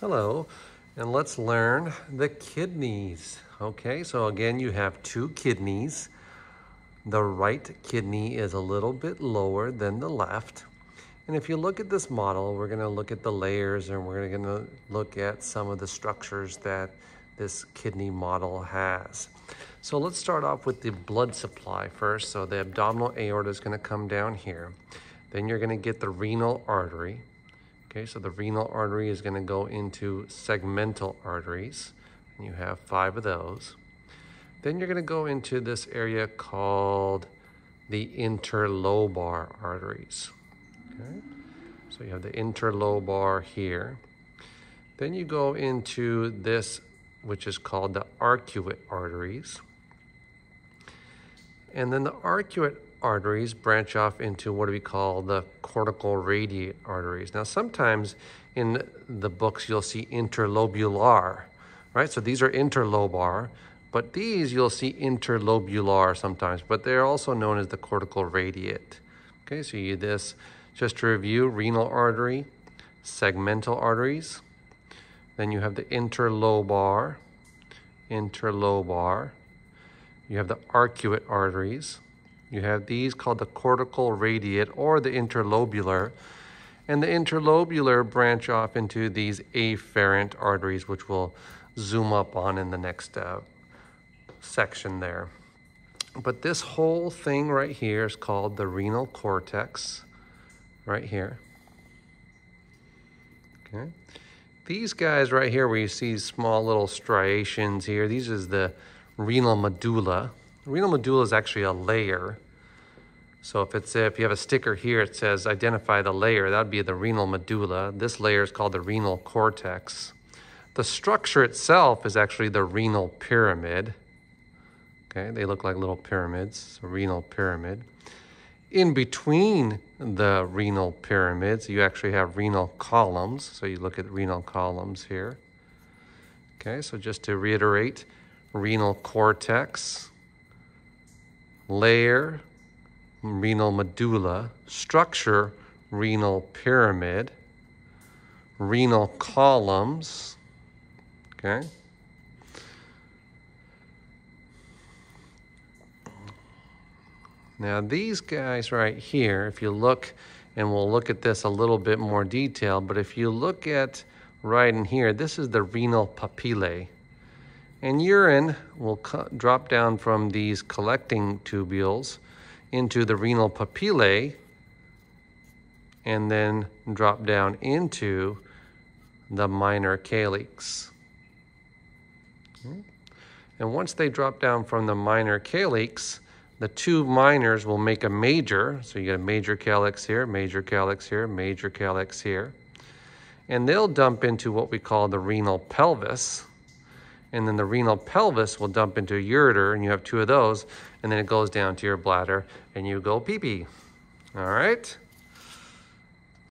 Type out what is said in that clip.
Hello, and let's learn the kidneys. Okay, so again, you have two kidneys. The right kidney is a little bit lower than the left. And if you look at this model, we're gonna look at the layers and we're gonna look at some of the structures that this kidney model has. So let's start off with the blood supply first. So the abdominal aorta is gonna come down here. Then you're gonna get the renal artery. Okay, so the renal artery is gonna go into segmental arteries. And you have 5 of those. Then you're gonna go into this area called the interlobar arteries. Okay. So you have the interlobar here. Then you go into this, which is called the arcuate arteries. And then the arcuate arteries branch off into what we call the cortical radiate arteries. Now, sometimes in the books, you'll see interlobular, right? So these are interlobar, but these you'll see interlobular sometimes, but they're also known as the cortical radiate. Okay, so you this. Just to review, renal artery, segmental arteries, then you have the interlobar, you have the arcuate arteries, you have these called the cortical radiate or the interlobular, and the interlobular branch off into these afferent arteries, which we'll zoom up on in the next section there. But this whole thing right here is called the renal cortex. Right here, okay? These guys right here where you see small little striations here, these is the renal medulla. The renal medulla is actually a layer. So if you have a sticker here, it says identify the layer, that would be the renal medulla. This layer is called the renal cortex. The structure itself is actually the renal pyramid. Okay, they look like little pyramids, so renal pyramid. In between the renal pyramids, you actually have renal columns. So you look at renal columns here. Okay, so just to reiterate, renal cortex, layer, renal medulla, structure, renal pyramid, renal columns, okay? Now these guys right here, if you look, and we'll look at this a little bit more detail, but if you look at right in here, this is the renal papillae. And urine will drop down from these collecting tubules into the renal papillae and then drop down into the minor calyx. And once they drop down from the minor calyx, the two minors will make a major, so you get a major calyx here, major calyx here, major calyx here. And they'll dump into what we call the renal pelvis. And then the renal pelvis will dump into a ureter, and you have 2 of those, and then it goes down to your bladder, and you go pee-pee. All right?